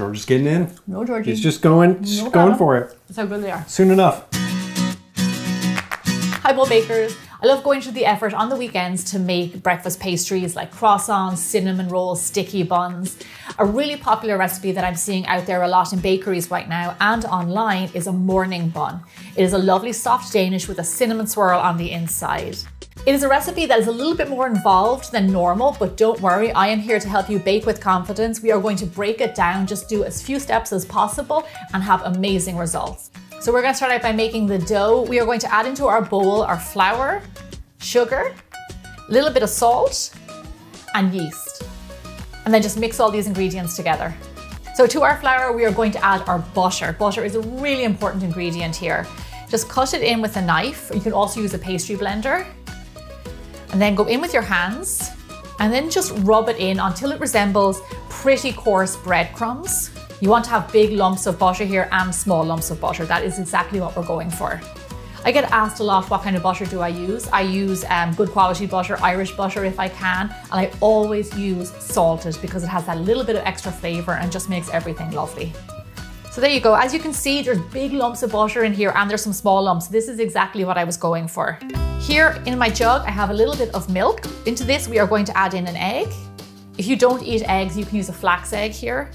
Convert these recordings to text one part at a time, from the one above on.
George is getting in. No, Georgie. He's just going for it. That's how good they are. Soon enough. Hi, Bold Bakers. I love going to the effort on the weekends to make breakfast pastries like croissants, cinnamon rolls, sticky buns. A really popular recipe that I'm seeing out there a lot in bakeries right now and online is a morning bun. It is a lovely soft Danish with a cinnamon swirl on the inside. It is a recipe that is a little bit more involved than normal, but don't worry, I am here to help you bake with confidence. We are going to break it down, just do as few steps as possible and have amazing results. So we're going to start out by making the dough. We are going to add into our bowl our flour, sugar, a little bit of salt, and yeast. And then just mix all these ingredients together. So to our flour, we are going to add our butter. Butter is a really important ingredient here. Just cut it in with a knife. You can also use a pastry blender. And then go in with your hands and then just rub it in until it resembles pretty coarse breadcrumbs. You want to have big lumps of butter here and small lumps of butter. That is exactly what we're going for. I get asked a lot, what kind of butter do I use? I use good quality butter, Irish butter if I can, and I always use salted because it has that little bit of extra flavor and just makes everything lovely. So there you go. As you can see, there's big lumps of butter in here and there's some small lumps. This is exactly what I was going for. Here in my jug, I have a little bit of milk. Into this, we are going to add in an egg. If you don't eat eggs, you can use a flax egg here.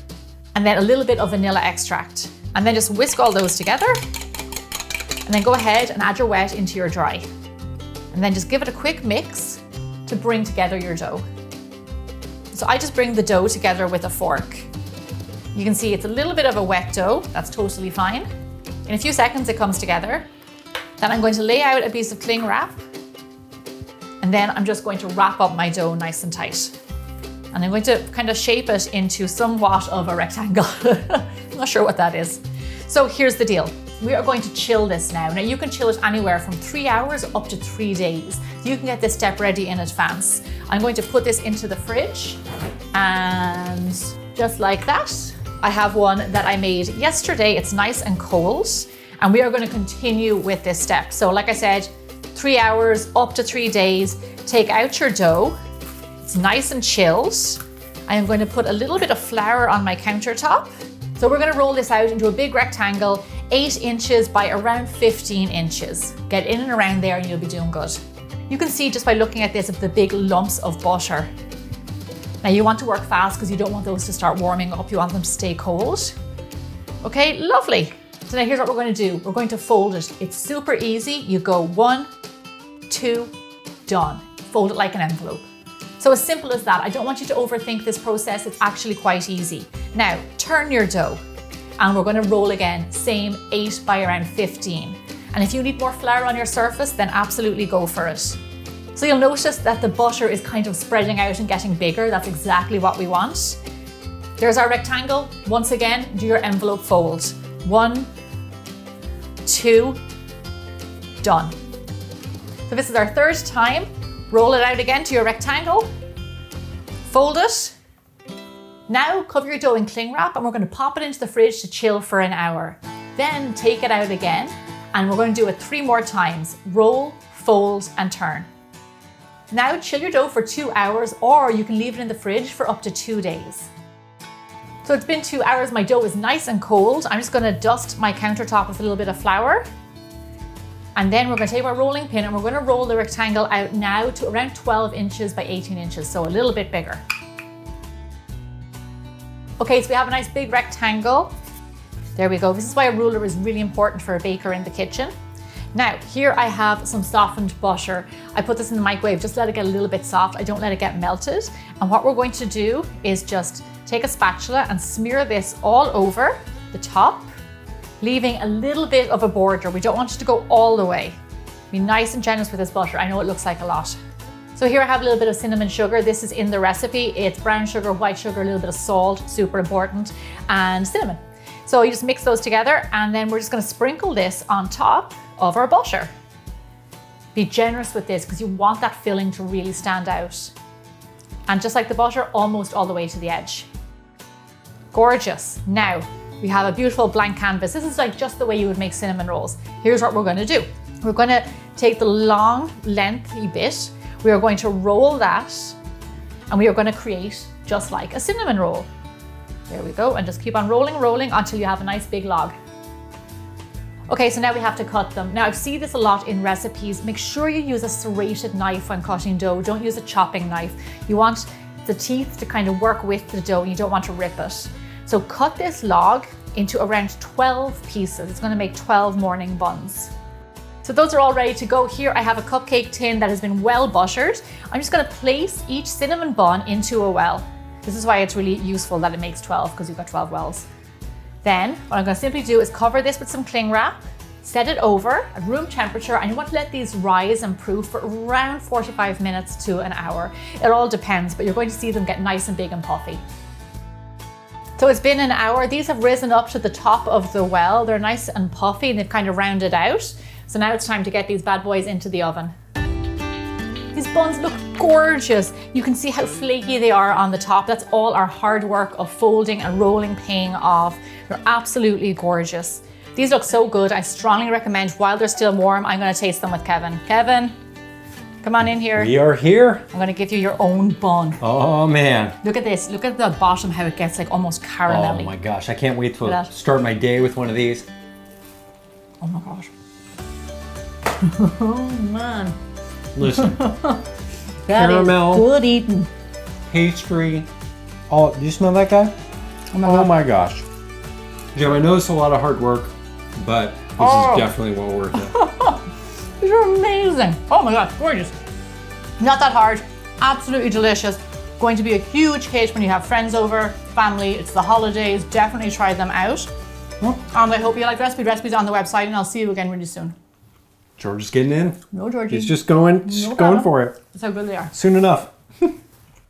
And then a little bit of vanilla extract. And then just whisk all those together. And then go ahead and add your wet into your dry. And then just give it a quick mix to bring together your dough. So I just bring the dough together with a fork. You can see it's a little bit of a wet dough. That's totally fine. In a few seconds, it comes together. Then I'm going to lay out a piece of cling wrap. And then I'm just going to wrap up my dough nice and tight. And I'm going to kind of shape it into somewhat of a rectangle. I'm not sure what that is. So here's the deal. We are going to chill this now. Now you can chill it anywhere from 3 hours up to 3 days. You can get this step ready in advance. I'm going to put this into the fridge and just like that. I have one that I made yesterday. It's nice and cold and we are going to continue with this step. So like I said, 3 hours up to 3 days. Take out your dough. It's nice and chilled. I am going to put a little bit of flour on my countertop. So we're going to roll this out into a big rectangle, 8 inches by around 15 inches. Get in and around there and you'll be doing good. You can see just by looking at this, the big lumps of butter. Now you want to work fast because you don't want those to start warming up. You want them to stay cold. Okay, lovely. So now here's what we're going to do. We're going to fold it. It's super easy. You go 1, 2, done. Fold it like an envelope. So as simple as that. I don't want you to overthink this process. It's actually quite easy. Now, turn your dough and we're going to roll again, same 8 by around 15. And if you need more flour on your surface, then absolutely go for it. So you'll notice that the butter is kind of spreading out and getting bigger. That's exactly what we want. There's our rectangle. Once again, do your envelope fold. 1, 2, done. So this is our third time. Roll it out again to your rectangle, fold it. Now cover your dough in cling wrap and we're going to pop it into the fridge to chill for an hour. Then take it out again and we're going to do it 3 more times. Roll, fold and turn. Now chill your dough for 2 hours or you can leave it in the fridge for up to 2 days. So it's been 2 hours, my dough is nice and cold. I'm just going to dust my countertop with a little bit of flour. And then we're going to take our rolling pin and we're going to roll the rectangle out now to around 12 inches by 18 inches, so a little bit bigger. Okay, so we have a nice big rectangle. There we go. This is why a ruler is really important for a baker in the kitchen. Now, here I have some softened butter. I put this in the microwave, just let it get a little bit soft. I don't let it get melted. And what we're going to do is just take a spatula and smear this all over the top, leaving a little bit of a border. We don't want it to go all the way. Be nice and generous with this butter. I know it looks like a lot. So here I have a little bit of cinnamon sugar. This is in the recipe. It's brown sugar, white sugar, a little bit of salt, super important, and cinnamon. So you just mix those together and then we're just going to sprinkle this on top of our butter. Be generous with this because you want that filling to really stand out. And just like the butter, almost all the way to the edge. Gorgeous. Now, we have a beautiful blank canvas. This is like just the way you would make cinnamon rolls. Here's what we're going to do. We're going to take the long, lengthy bit. We are going to roll that and we are going to create just like a cinnamon roll. There we go, and just keep on rolling until you have a nice big log. Okay, so now we have to cut them. Now I see this a lot in recipes. Make sure you use a serrated knife when cutting dough. Don't use a chopping knife. You want the teeth to kind of work with the dough and you don't want to rip it. So cut this log into around 12 pieces. It's gonna make 12 morning buns. So those are all ready to go. Here I have a cupcake tin that has been well buttered. I'm just gonna place each cinnamon bun into a well. This is why it's really useful that it makes 12, because you've got 12 wells. Then what I'm gonna simply do is cover this with some cling wrap, set it over at room temperature, and you want to let these rise and proof for around 45 minutes to an hour. It all depends, but you're going to see them get nice and big and puffy. So it's been an hour. These have risen up to the top of the well. They're nice and puffy and they've kind of rounded out. So now it's time to get these bad boys into the oven. These buns look gorgeous. You can see how flaky they are on the top. That's all our hard work of folding and rolling paying off. They're absolutely gorgeous. These look so good. I strongly recommend, while they're still warm, I'm gonna taste them with Kevin. Kevin, come on in here. We are here. I'm gonna give you your own bun. Oh man. Look at this, look at the bottom, how it gets like almost caramelly. Oh my gosh, I can't wait to start my day with one of these. Oh my gosh. Oh man. Listen, caramel, good eating, pastry. Oh, do you smell that guy? Oh my gosh. Jim, I know it's a lot of hard work, but this is definitely well worth it. These are amazing. Oh my gosh, gorgeous. Not that hard, absolutely delicious. Going to be a huge hit when you have friends over, family, it's the holidays. Definitely try them out. And I hope you like the recipe. Recipe's on the website, and I'll see you again really soon. George is getting in. No, Georgie. He's just going for it. That's how good they are. Soon enough.